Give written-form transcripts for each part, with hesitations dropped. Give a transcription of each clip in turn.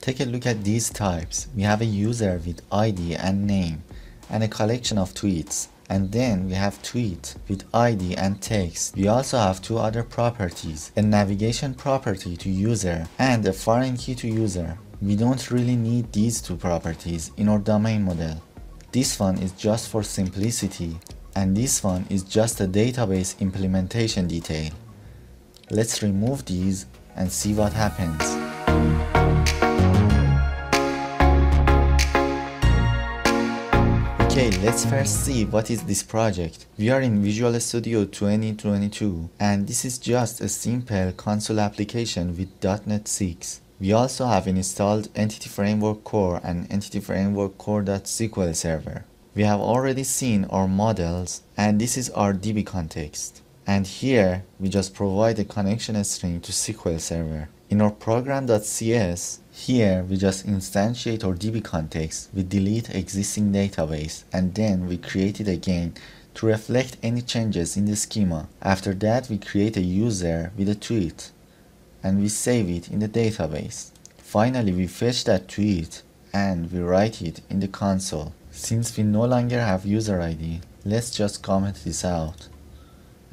Take a look at these types. We have a user with ID and name and a collection of tweets. And then we have tweet with ID and text. We also have two other properties, a navigation property to user and a foreign key to user. We don't really need these two properties in our domain model. This one is just for simplicity, and this one is just a database implementation detail. Let's remove these and see what happens. Okay, let's first see what is this project. We are in Visual Studio 2022 and this is just a simple console application with .NET 6. We also have installed Entity Framework Core and Entity Framework Core.SQL Server. We have already seen our models and this is our db context. And here we just provide a connection string to SQL Server. In our program.cs, here we just instantiate our db context, we delete existing database, and then we create it again to reflect any changes in the schema. After that, we create a user with a tweet, and we save it in the database. Finally, we fetch that tweet, and we write it in the console. Since we no longer have user ID, let's just comment this out,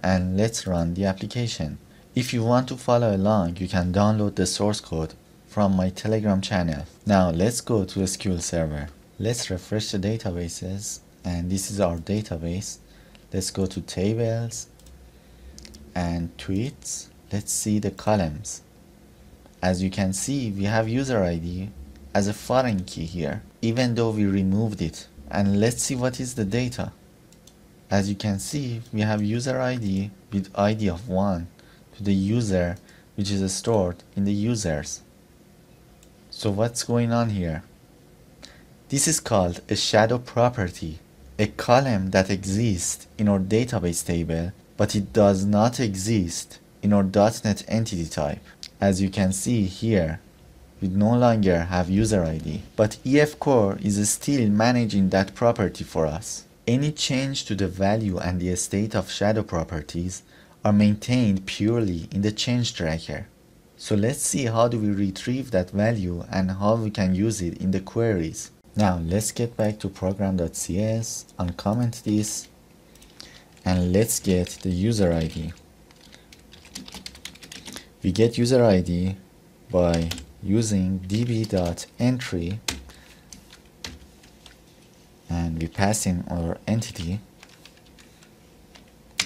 and let's run the application. If you want to follow along, you can download the source code from my Telegram channel. Now let's go to SQL Server. Let's refresh the databases, and this is our database. Let's go to tables and tweets. Let's see the columns. As you can see, we have user ID as a foreign key here, even though we removed it. And let's see what is the data. As you can see, we have user ID with ID of 1 to the user, which is stored in the users. So what's going on here? This is called a shadow property, a column that exists in our database table, but it does not exist in our .NET entity type. As you can see here, we no longer have user ID, but EF Core is still managing that property for us. Any change to the value and the state of shadow properties are maintained purely in the change tracker. So let's see how do we retrieve that value and how we can use it in the queries. Now let's get back to program.cs, uncomment this, and let's get the user ID. We get user ID by using db.entry, and we pass in our entity,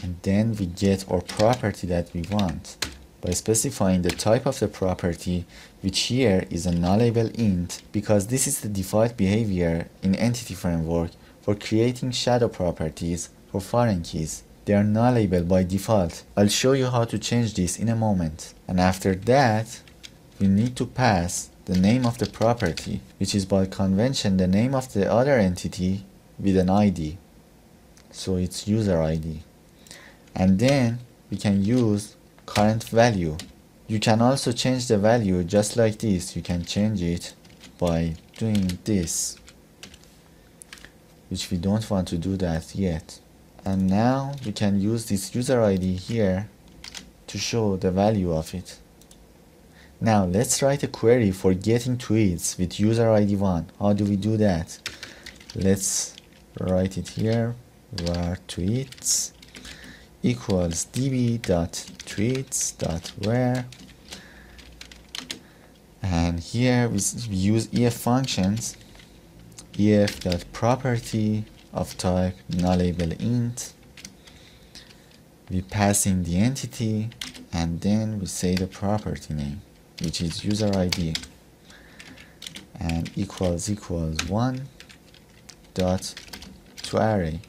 and then we get our property that we want by specifying the type of the property, which here is a nullable int, because this is the default behavior in Entity Framework for creating shadow properties for foreign keys. They are nullable by default. I'll show you how to change this in a moment. And after that, we need to pass the name of the property, which is by convention the name of the other entity with an ID. So it's user ID. And then we can use current value. You can also change the value just like this. You can change it by doing this, which we don't want to do that yet. And now we can use this user ID here to show the value of it. Now let's write a query for getting tweets with user ID 1. How do we do that? Let's write it here, var tweets equals db.tweets.where, and here we use EF functions, EF.property of type nullable int. We pass in the entity, and then we say the property name, which is user ID, and equals 1.toArray.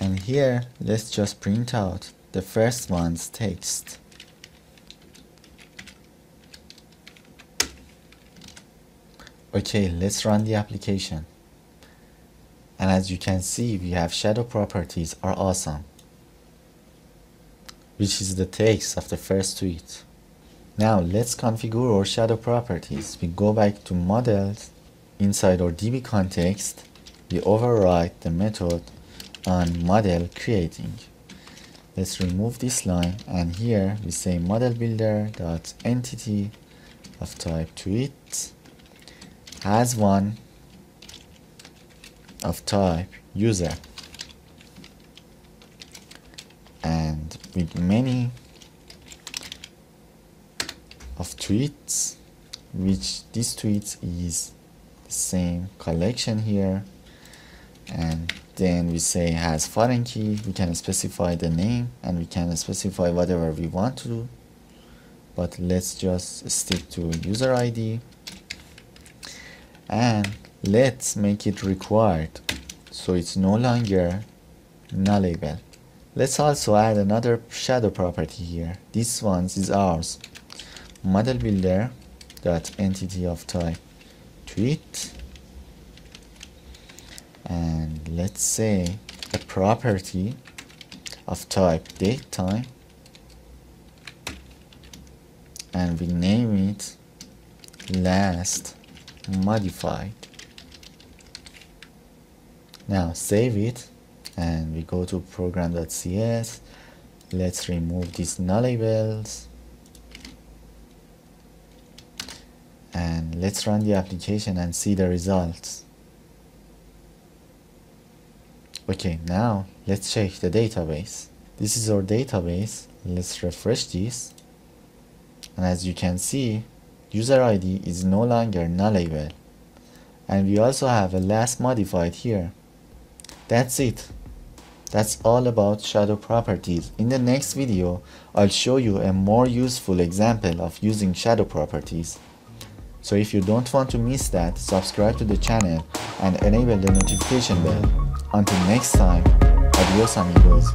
And here let's just print out the first one's text. Okay, let's run the application, and as you can see, we have shadow properties are awesome, which is the text of the first tweet. Now let's configure our shadow properties. We go back to models. Inside our db context, we override the method on model creating. Let's remove this line, and here we say model builder dot entity of type tweet has one of type user and with many of tweets, which this tweets is the same collection here, and then we say has foreign key. We can specify the name and we can specify whatever we want to do, but let's just stick to user ID and let's make it required so it's no longer nullable. Let's also add another shadow property here. This one is ours, model builder dot entity of type tweet, and let's say a property of type date time, and we name it last modified. Now save it and we go to program.cs. let's remove these nullables and let's run the application and see the results. Okay, now let's check the database. This is our database. Let's refresh this, and as you can see, user ID is no longer nullable, and we also have a last modified here. That's it. That's all about shadow properties. In the next video, I'll show you a more useful example of using shadow properties. So if you don't want to miss that, subscribe to the channel and enable the notification bell. Until next time, adios amigos.